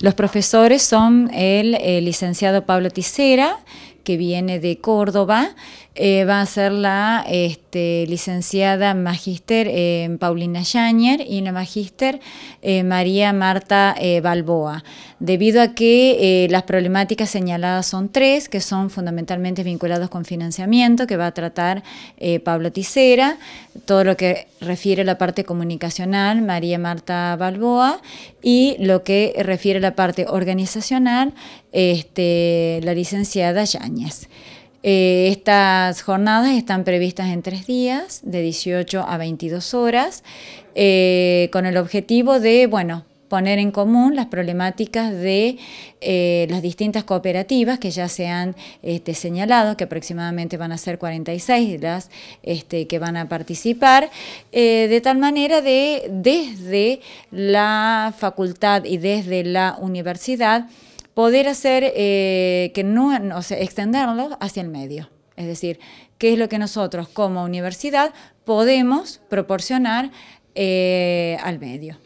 Los profesores son el licenciado Pablo Tisera, que viene de Córdoba, va a ser la licenciada magíster Paulina Yáñer y la magíster María Marta Balboa. Debido a que las problemáticas señaladas son tres, que son fundamentalmente vinculadas con financiamiento, que va a tratar Pablo Tisera, todo lo que refiere a la parte comunicacional, María Marta Balboa, y lo que refiere a la parte organizacional, la licenciada Yáñez. Estas jornadas están previstas en 3 días, de 18 a 22 horas, con el objetivo de, bueno, poner en común las problemáticas de las distintas cooperativas que ya se han señalado, que aproximadamente van a ser 46 las que van a participar, de tal manera de desde la facultad y desde la universidad poder hacer que extenderlo hacia el medio. Es decir, qué es lo que nosotros como universidad podemos proporcionar al medio.